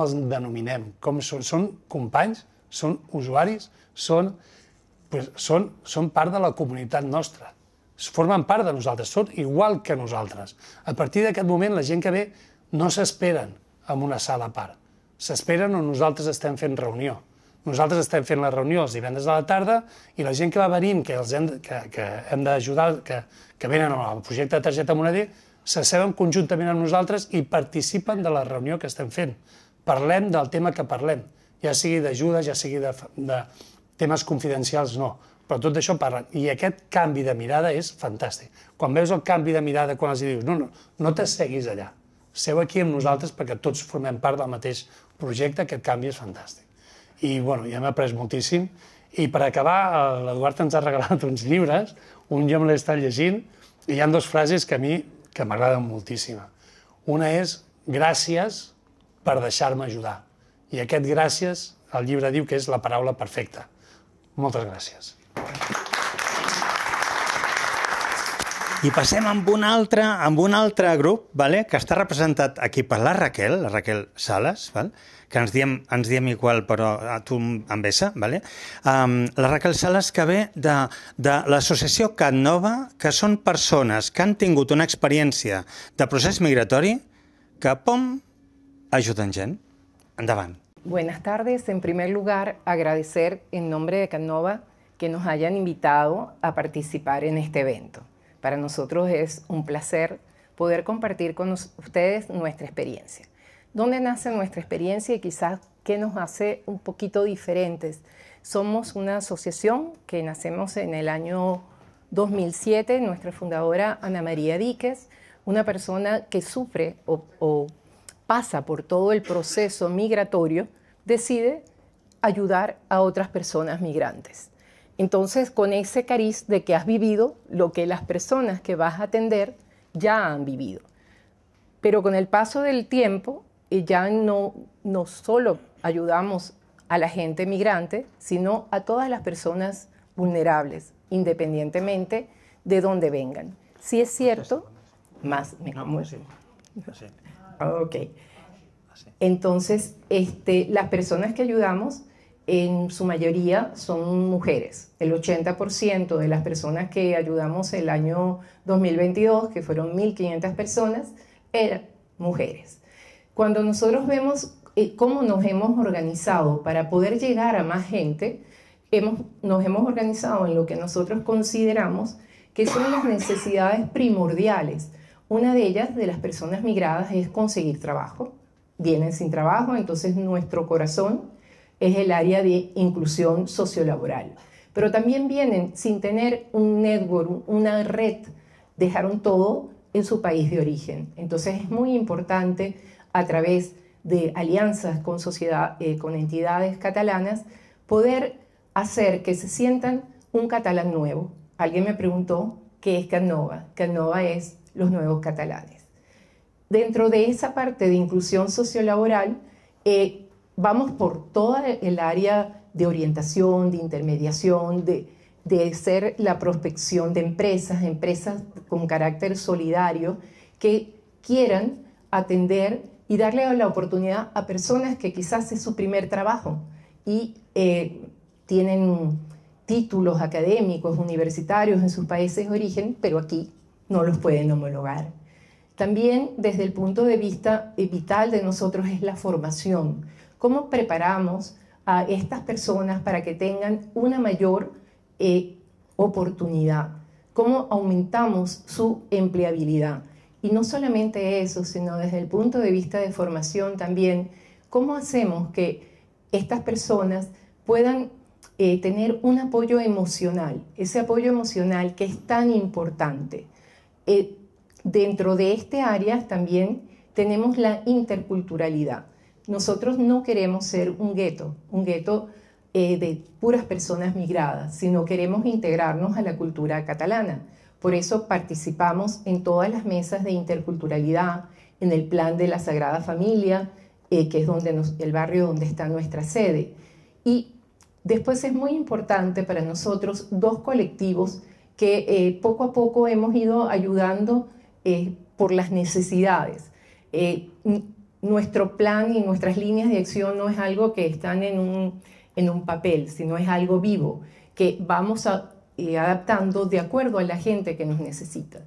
els denominem, com són companys, són usuaris, són part de la comunitat nostra, formen part de nosaltres, són igual que nosaltres. A partir d'aquest moment, la gent que ve no s'esperen en una sala a part, s'esperen on nosaltres estem fent reunió. Nosaltres estem fent la reunió els divendres de la tarda i la gent que va venir, que hem d'ajudar, que venen al projecte de targeta moneder, s'asseuen conjuntament amb nosaltres i participen de la reunió que estem fent. Parlem del tema que parlem, ja sigui d'ajuda, ja sigui de temes confidencials no, però tot d'això parlen. I aquest canvi de mirada és fantàstic. Quan veus el canvi de mirada, quan els dius no t'asseguis allà, seu aquí amb nosaltres perquè tots formem part del mateix projecte, aquest canvi és fantàstic. I ja hem après moltíssim. I per acabar, l'Eduard ens ha regalat uns llibres, un jo me l'he estat llegint, i hi ha dues frases que a mi m'agraden moltíssim. Una és gràcies per deixar-me ajudar. I aquest gràcies, el llibre diu que és la paraula perfecta. Moltes gràcies. I passem amb un altre grup que està representat aquí per la Raquel Sales, que ens diem igual, però tu amb essa. La Raquel Sales, que ve de l'associació Catnova, que són persones que han tingut una experiència de procés migratori que, pom, ajuden gent. Endavant. Buenas tardes. En primer lugar, agradecer en nombre de Catnova que nos hayan invitado a participar en este evento. Para nosotros es un placer poder compartir con ustedes nuestra experiencia. ¿Dónde nace nuestra experiencia y quizás qué nos hace un poquito diferentes? Somos una asociación que nacemos en el año 2007, nuestra fundadora Ana María Díaz, una persona que sufre o pasa por todo el proceso migratorio, decide ayudar a otras personas migrantes. Entonces, con ese cariz de que has vivido lo que las personas que vas a atender ya han vivido. Pero con el paso del tiempo, ya no solo ayudamos a la gente migrante, sino a todas las personas vulnerables, independientemente de dónde vengan. Si es cierto, más... Ok. Entonces, las personas que ayudamos en su mayoría son mujeres. El 80% de las personas que ayudamos el año 2022, que fueron 1.500 personas, eran mujeres. Cuando nosotros vemos cómo nos hemos organizado para poder llegar a más gente, nos hemos organizado en lo que nosotros consideramos que son las necesidades primordiales. Una de ellas, de las personas migradas, es conseguir trabajo. Vienen sin trabajo, entonces nuestro corazón es el área de inclusión sociolaboral. Pero también vienen sin tener un network, una red. Dejaron todo en su país de origen. Entonces es muy importante, a través de alianzas con, con entidades catalanas, poder hacer que se sientan un catalán nuevo. Alguien me preguntó qué es Catnova. Catnova es los nuevos catalanes. Dentro de esa parte de inclusión sociolaboral, vamos por toda el área de orientación, de intermediación, de ser la prospección de empresas con carácter solidario que quieran atender y darle la oportunidad a personas que quizás es su primer trabajo y tienen títulos académicos, universitarios en sus países de origen, pero aquí no los pueden homologar. También desde el punto de vista vital de nosotros es la formación. ¿Cómo preparamos a estas personas para que tengan una mayor oportunidad? ¿Cómo aumentamos su empleabilidad? Y no solamente eso, sino desde el punto de vista de formación también, ¿cómo hacemos que estas personas puedan tener un apoyo emocional? Ese apoyo emocional que es tan importante. Dentro de este área también tenemos la interculturalidad. Nosotros no queremos ser un gueto de puras personas migradas, sino queremos integrarnos a la cultura catalana. Por eso participamos en todas las mesas de interculturalidad, en el plan de la Sagrada Familia, que es donde el barrio donde está nuestra sede. Y después es muy importante para nosotros dos colectivos que poco a poco hemos ido ayudando por las necesidades. Nuestro plan y nuestras líneas de acción no es algo que están en un papel, sino es algo vivo, que vamos adaptando de acuerdo a la gente que nos necesita.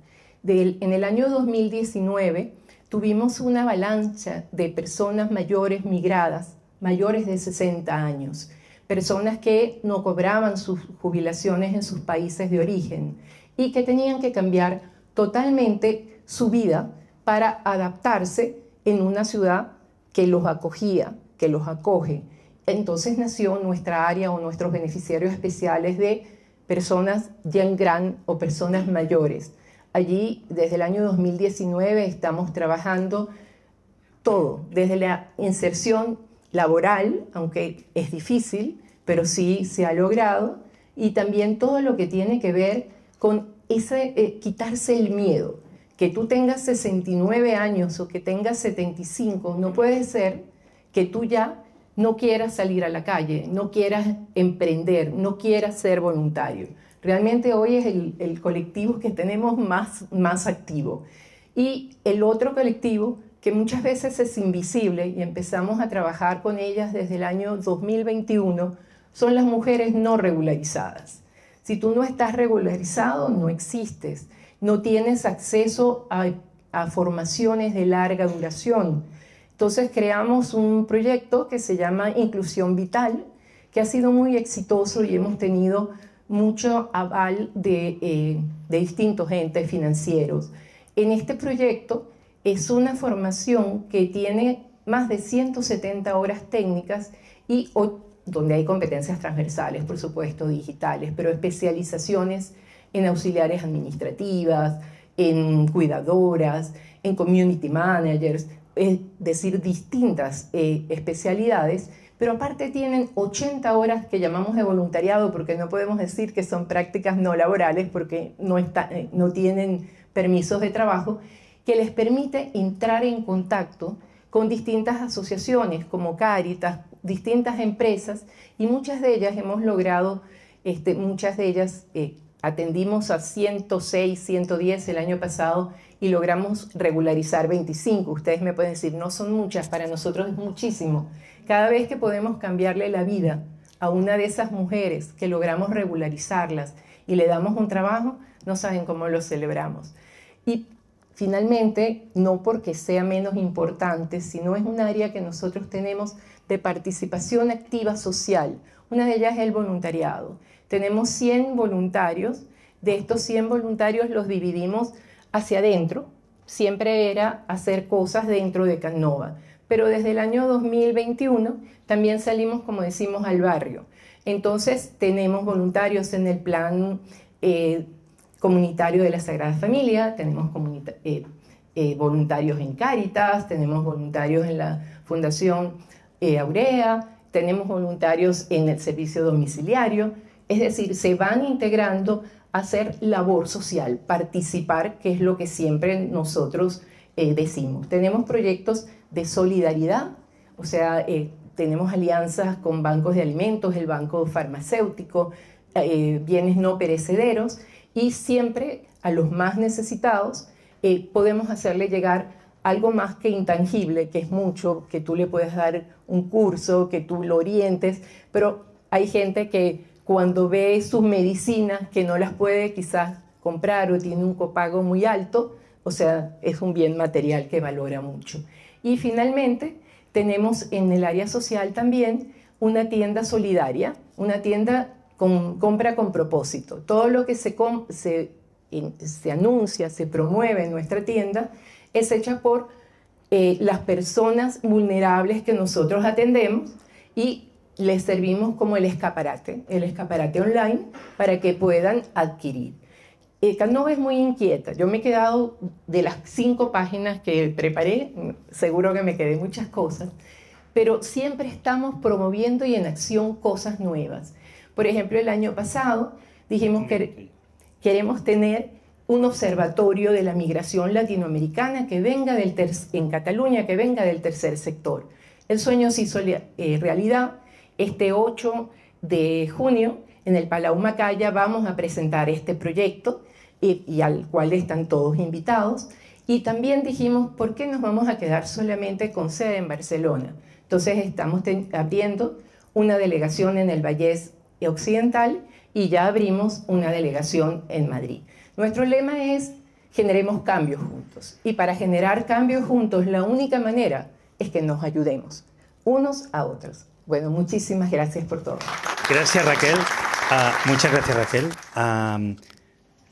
En el año 2019 tuvimos una avalancha de personas mayores migradas, mayores de 60 años, personas que no cobraban sus jubilaciones en sus países de origen y que tenían que cambiar totalmente su vida para adaptarse en una ciudad que los acogía, que los acoge. Entonces nació nuestra área o nuestros beneficiarios especiales de personas ya en gran o personas mayores. Allí, desde el año 2019, estamos trabajando todo, desde la inserción laboral, aunque es difícil, pero sí se ha logrado, y también todo lo que tiene que ver con ese, quitarse el miedo. Que tú tengas 69 años o que tengas 75, no puede ser que tú ya no quieras salir a la calle, no quieras emprender, no quieras ser voluntario. Realmente hoy es el colectivo que tenemos más activo. Y el otro colectivo que muchas veces es invisible, y empezamos a trabajar con ellas desde el año 2021, son las mujeres no regularizadas. Si tú no estás regularizado, no existes. No tienes acceso a formaciones de larga duración. Entonces creamos un proyecto que se llama Inclusión Vital, que ha sido muy exitoso y hemos tenido mucho aval de distintos entes financieros. En este proyecto es una formación que tiene más de 170 horas técnicas y donde hay competencias transversales, por supuesto, digitales, pero especializaciones en auxiliares administrativas, en cuidadoras, en community managers, es decir, distintas especialidades, pero aparte tienen 80 horas que llamamos de voluntariado porque no podemos decir que son prácticas no laborales porque no tienen permisos de trabajo, que les permite entrar en contacto con distintas asociaciones como Càritas, distintas empresas, y muchas de ellas hemos logrado, muchas de ellas atendimos a 106, 110 el año pasado y logramos regularizar 25. Ustedes me pueden decir, no son muchas, para nosotros es muchísimo. Cada vez que podemos cambiarle la vida a una de esas mujeres que logramos regularizarlas y le damos un trabajo, no saben cómo lo celebramos. Y finalmente, no porque sea menos importante, sino es un área que nosotros tenemos de participación activa social. Una de ellas es el voluntariado. Tenemos 100 voluntarios, de estos 100 voluntarios los dividimos hacia adentro, siempre era hacer cosas dentro de Catnova, pero desde el año 2021 también salimos, como decimos, al barrio. Entonces tenemos voluntarios en el plan comunitario de la Sagrada Familia, tenemos voluntarios en Càritas, tenemos voluntarios en la Fundación Aurea, tenemos voluntarios en el servicio domiciliario. Es decir, se van integrando a hacer labor social, participar, que es lo que siempre nosotros decimos. Tenemos proyectos de solidaridad, o sea, tenemos alianzas con bancos de alimentos, el banco farmacéutico, bienes no perecederos, y siempre a los más necesitados podemos hacerle llegar algo más que intangible, que es mucho, que tú le puedes dar un curso, que tú lo orientes, pero hay gente que cuando ve sus medicinas que no las puede quizás comprar o tiene un copago muy alto, o sea, es un bien material que valora mucho. Y finalmente tenemos en el área social también una tienda solidaria, una tienda con compra con propósito. Todo lo que se anuncia, se promueve en nuestra tienda es hecha por las personas vulnerables que nosotros atendemos y les servimos como el escaparate online para que puedan adquirir. Catnova es muy inquieta. Yo me he quedado de las 5 páginas que preparé, seguro que me quedé muchas cosas, pero siempre estamos promoviendo y en acción cosas nuevas. Por ejemplo, el año pasado dijimos que queremos tener un observatorio de la migración latinoamericana que venga en Cataluña, que venga del tercer sector. El sueño se hizo realidad. Este 8 de junio en el Palau Macaya vamos a presentar este proyecto y al cual están todos invitados. Y también dijimos, ¿por qué nos vamos a quedar solamente con sede en Barcelona? Entonces estamos abriendo una delegación en el Vallés Occidental y ya abrimos una delegación en Madrid. Nuestro lema es, generemos cambios juntos. Y para generar cambios juntos, la única manera es que nos ayudemos unos a otros. Bueno, muchísimas gracias por todo. Gràcies, Raquel. Muchas gracias, Raquel.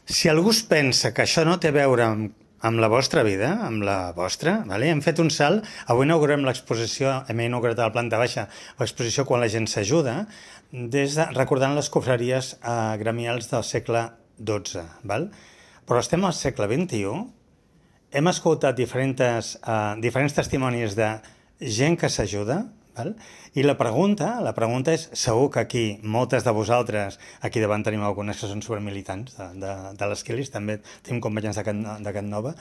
Si algú es pensa que això no té a veure amb la vostra vida, amb la vostra, vale? Hem fet un salt. Avui inaugurem l'exposició, hem inaugurat a la planta baixa l'exposició Quan la gent s'ajuda, recordant les confraries gremials del segle XII. Val? Però estem al segle XXI, hem escoltat diferents testimonis de gent que s'ajuda, i la pregunta és, segur que aquí, moltes de vosaltres, aquí davant tenim algunes que són supermilitants de les Kellys, també tenim companys de Catnova,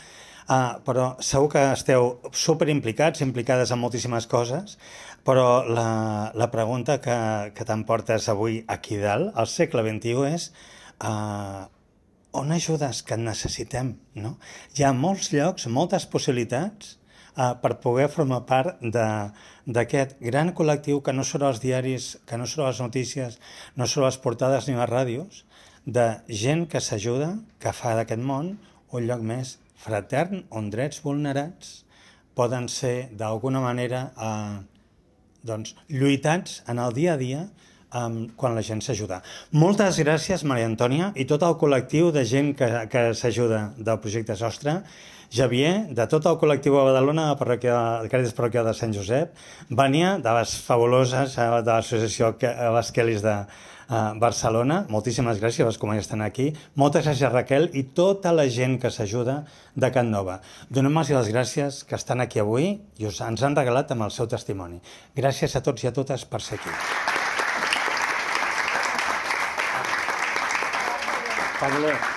però segur que esteu superimplicats, implicades en moltíssimes coses, però la pregunta que t'emportes avui aquí dalt, al segle XXI, és on ajudes que necessitem? Hi ha molts llocs, moltes possibilitats, per poder formar part d'aquest gran col·lectiu que no són els diaris, que no són les notícies, no són les portades ni les ràdios, de gent que s'ajuda, que fa d'aquest món un lloc més fratern, on drets vulnerats poden ser d'alguna manera lluitats en el dia a dia quan la gent s'ajuda. Moltes gràcies, Maria Antònia, i tot el col·lectiu de gent que s'ajuda del projecte Sostre, Javier, de tot el col·lectiu a Badalona, de Càritas Parroquial de Sant Josep, Bània, de les fabuloses de l'associació Les Kellys de Barcelona, moltíssimes gràcies a les companyies que estan aquí, moltes gràcies a Raquel i tota la gent que s'ajuda de Catnova. Donem-los les gràcies que estan aquí avui i ens han regalat amb el seu testimoni. Gràcies a tots i a totes per ser aquí. Pablo.